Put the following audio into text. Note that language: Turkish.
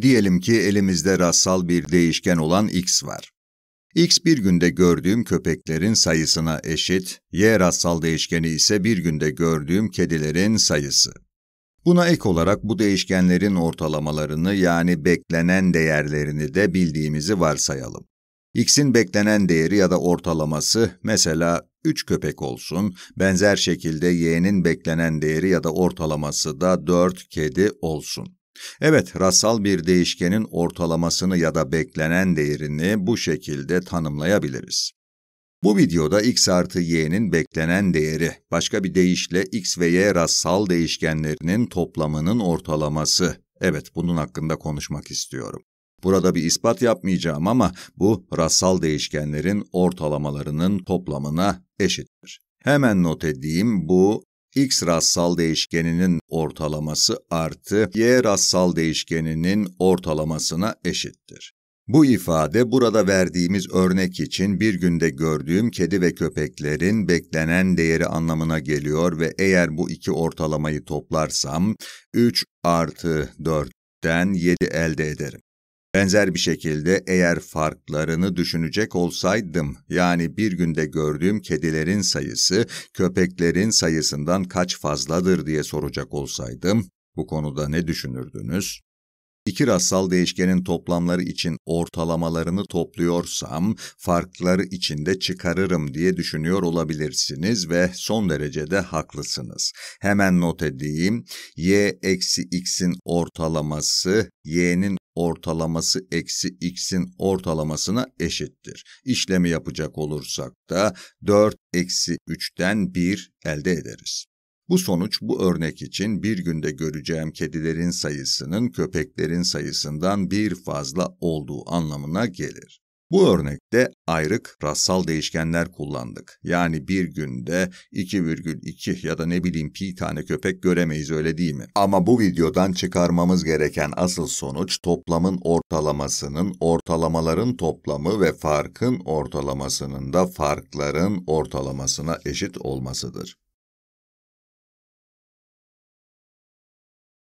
Diyelim ki elimizde rastsal bir değişken olan x var. X bir günde gördüğüm köpeklerin sayısına eşit, y rastsal değişkeni ise bir günde gördüğüm kedilerin sayısı. Buna ek olarak bu değişkenlerin ortalamalarını yani beklenen değerlerini de bildiğimizi varsayalım. X'in beklenen değeri ya da ortalaması mesela 3 köpek olsun, benzer şekilde y'nin beklenen değeri ya da ortalaması da 4 kedi olsun. Evet, rastsal bir değişkenin ortalamasını ya da beklenen değerini bu şekilde tanımlayabiliriz. Bu videoda x artı y'nin beklenen değeri, başka bir deyişle x ve y rastsal değişkenlerinin toplamının ortalaması. Evet, bunun hakkında konuşmak istiyorum. Burada bir ispat yapmayacağım ama bu rastsal değişkenlerin ortalamalarının toplamına eşittir. Hemen not edeyim, bu x rastsal değişkeninin ortalaması artı y rastsal değişkeninin ortalamasına eşittir. Bu ifade burada verdiğimiz örnek için bir günde gördüğüm kedi ve köpeklerin beklenen değeri anlamına geliyor ve eğer bu iki ortalamayı toplarsam 3 artı 4'ten 7 elde ederim. Benzer bir şekilde eğer farklarını düşünecek olsaydım, yani bir günde gördüğüm kedilerin sayısı köpeklerin sayısından kaç fazladır diye soracak olsaydım, bu konuda ne düşünürdünüz? İki rastsal değişkenin toplamları için ortalamalarını topluyorsam, farkları içinde çıkarırım diye düşünüyor olabilirsiniz ve son derecede haklısınız. Hemen not edeyim, y eksi x'in ortalaması, y'nin ortalaması eksi x'in ortalamasına eşittir. İşlemi yapacak olursak da 4 eksi 3'ten 1 elde ederiz. Bu sonuç bu örnek için bir günde göreceğim kedilerin sayısının köpeklerin sayısından bir fazla olduğu anlamına gelir. Bu örnekte ayrık rastsal değişkenler kullandık. Yani bir günde 2,2 ya da ne bileyim pi tane köpek göremeyiz, öyle değil mi? Ama bu videodan çıkarmamız gereken asıl sonuç toplamın ortalamasının, ortalamaların toplamı ve farkın ortalamasının da farkların ortalamasına eşit olmasıdır.